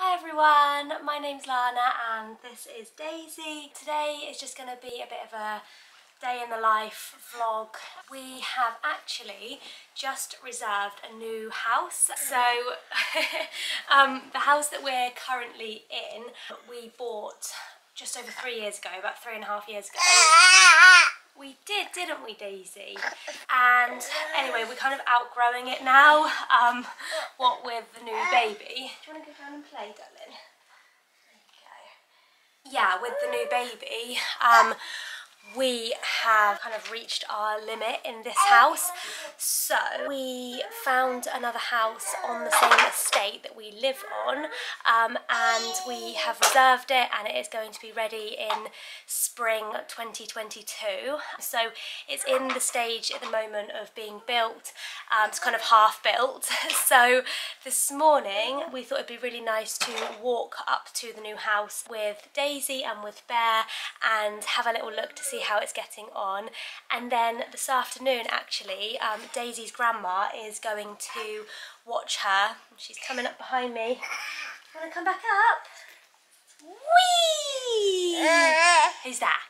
Hi everyone, my name's Lana and this is Daisy. Today is just going to be a bit of a day in the life vlog. We have actually just reserved a new house. So the house that we're currently in, we bought just over 3 years ago, about 3.5 years ago. We did, didn't we, Daisy? And anyway, we're kind of outgrowing it now, what with the new baby. Do you want to go down and play, darling? There you go. Yeah, with the new baby, we have kind of reached our limit in this house. So we found another house on the same estate that we live on, and we have reserved it, and it is going to be ready in spring 2022. So it's in the stage at the moment of being built. It's kind of half built. So this morning we thought it'd be really nice to walk up to the new house with Daisy and with Bear and have a little look to see how it's getting on. And then this afternoon, actually, Daisy's grandma is going to watch her. She's coming up behind me. Want to come back up? Whee! Who's that?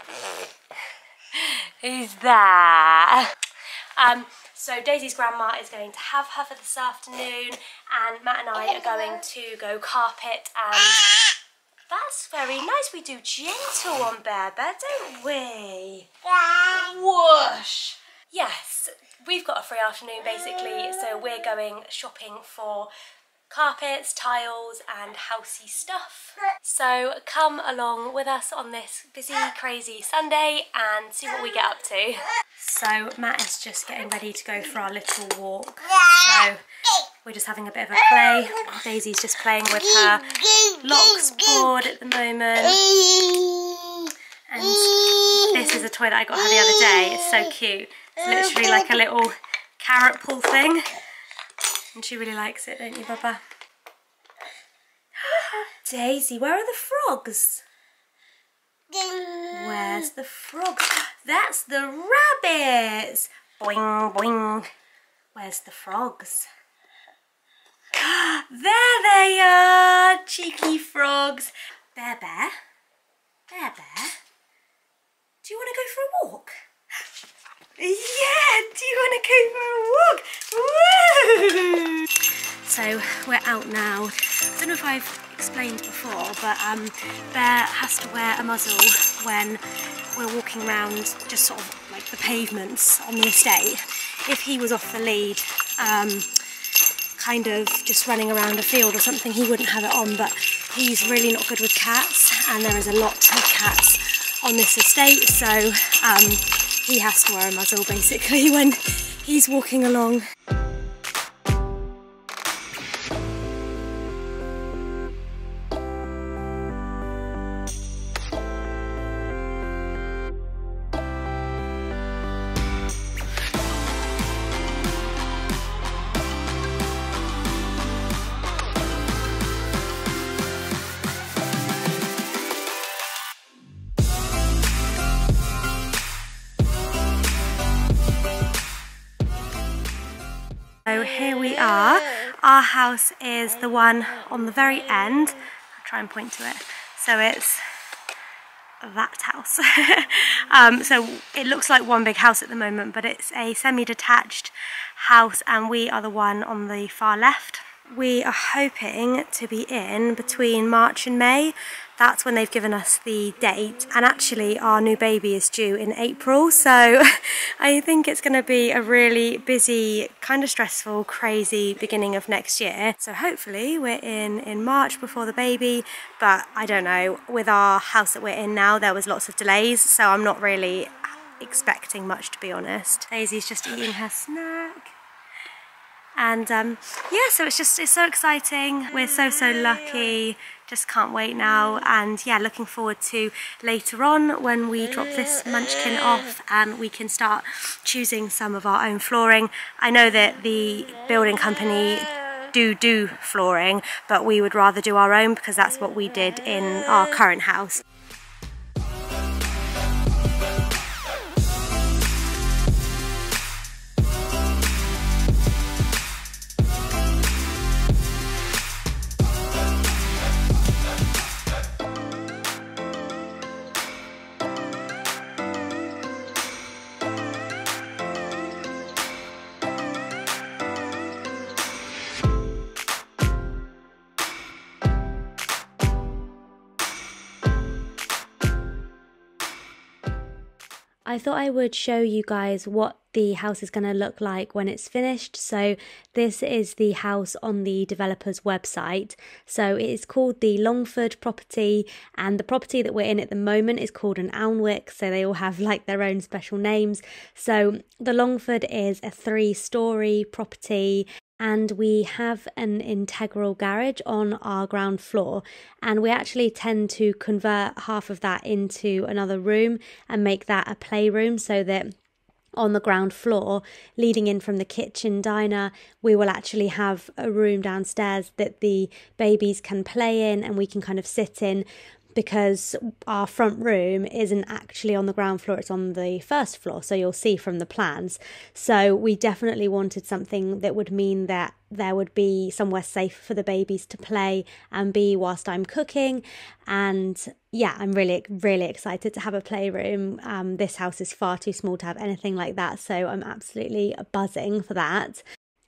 Who's that? So Daisy's grandma is going to have her for this afternoon, and Matt and I are going to go carpet and... That's very nice. We do gentle on Bear, don't we? Whoosh! Yes, we've got a free afternoon basically, so we're going shopping for carpets, tiles and housey stuff. So come along with us on this busy, crazy Sunday and see what we get up to. So Matt is just getting ready to go for our little walk. So we're just having a bit of a play. Daisy's just playing with her locks board at the moment. And this is a toy that I got her the other day. It's so cute. It's literally like a little carrot pull thing. And she really likes it, don't you, Bubba? Daisy, where are the frogs? Where's the frogs? That's the rabbits! Boing, boing. Where's the frogs? There they are, cheeky frogs. Bear, do you want to go for a walk? Yeah, do you want to go for a walk? Woo! So we're out now. I don't know if I've explained before, but Bear has to wear a muzzle when we're walking around just sort of like the pavements on the estate. If he was off the lead, kind of just running around a field or something, he wouldn't have it on, but he's really not good with cats, and there is a lot of cats on this estate, so he has to wear a muzzle basically when he's walking along. So here we are. Our house is the one on the very end. I'll try and point to it. So it's that house. So it looks like one big house at the moment, but it's a semi-detached house, and we are the one on the far left. We are hoping to be in between March and May. That's when they've given us the date, and actually our new baby is due in April, so I think it's going to be a really busy, kind of stressful, crazy beginning of next year. So hopefully we're in March before the baby, but I don't know, with our house that we're in now there was lots of delays, so I'm not really expecting much, to be honest. Daisy's just eating her snack. And yeah, so it's so exciting. We're so lucky, just can't wait now. And yeah, looking forward to later on when we drop this munchkin off and we can start choosing some of our own flooring. I know that the building company do flooring, but we would rather do our own because that's what we did in our current house. I thought I would show you guys what the house is going to look like when it's finished. So this is the house on the developer's website. So it is called the Longford property, and the property that we're in at the moment is called an Alnwick, so they all have like their own special names. So the Longford is a 3-storey property, and we have an integral garage on our ground floor, and we actually tend to convert half of that into another room and make that a playroom, so that on the ground floor leading in from the kitchen diner we will actually have a room downstairs that the babies can play in and we can kind of sit in, because our front room isn't actually on the ground floor, it's on the first floor, so you'll see from the plans. So we definitely wanted something that would mean that there would be somewhere safe for the babies to play and be whilst I'm cooking. And yeah, I'm really excited to have a playroom. This house is far too small to have anything like that, so I'm absolutely buzzing for that.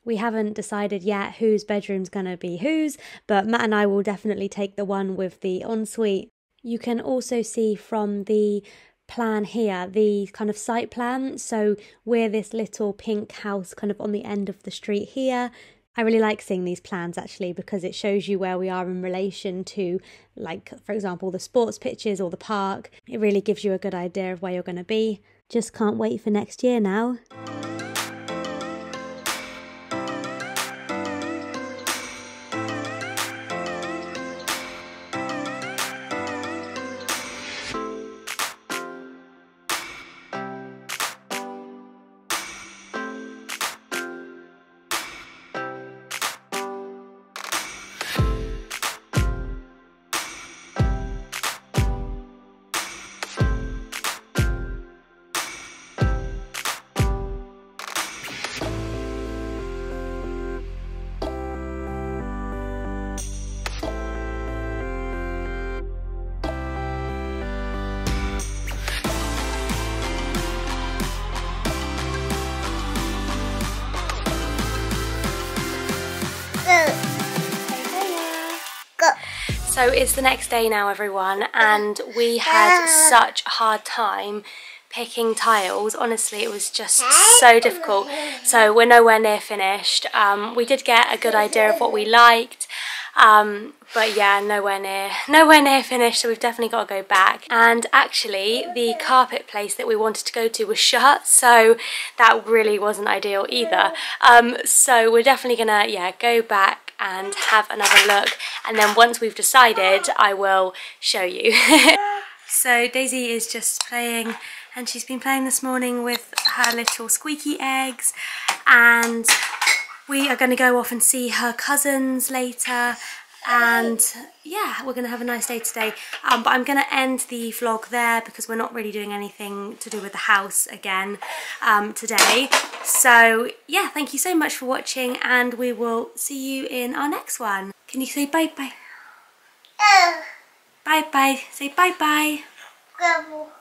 We haven't decided yet whose bedroom's gonna be whose, but Matt and I will definitely take the one with the ensuite. You can also see from the plan here, the kind of site plan. So we're this little pink house kind of on the end of the street here. I really like seeing these plans actually, because it shows you where we are in relation to, like, for example, the sports pitches or the park. It really gives you a good idea of where you're gonna be. Just can't wait for next year now. So it's the next day now, everyone, and we had such a hard time picking tiles. Honestly, it was just so difficult. So we're nowhere near finished. We did get a good idea of what we liked, but yeah, nowhere near finished, so we've definitely got to go back. And actually the carpet place that we wanted to go to was shut, so that really wasn't ideal either. So we're definitely gonna, yeah, go back and have another look, and then once we've decided I will show you. So Daisy is just playing, and she's been playing this morning with her little squeaky eggs, and we are going to go off and see her cousins later, and yeah, we're going to have a nice day today. But I'm going to end the vlog there, because we're not really doing anything to do with the house again today. So yeah, thank you so much for watching, and we will see you in our next one. Can you say bye-bye? Bye-bye. Say bye-bye.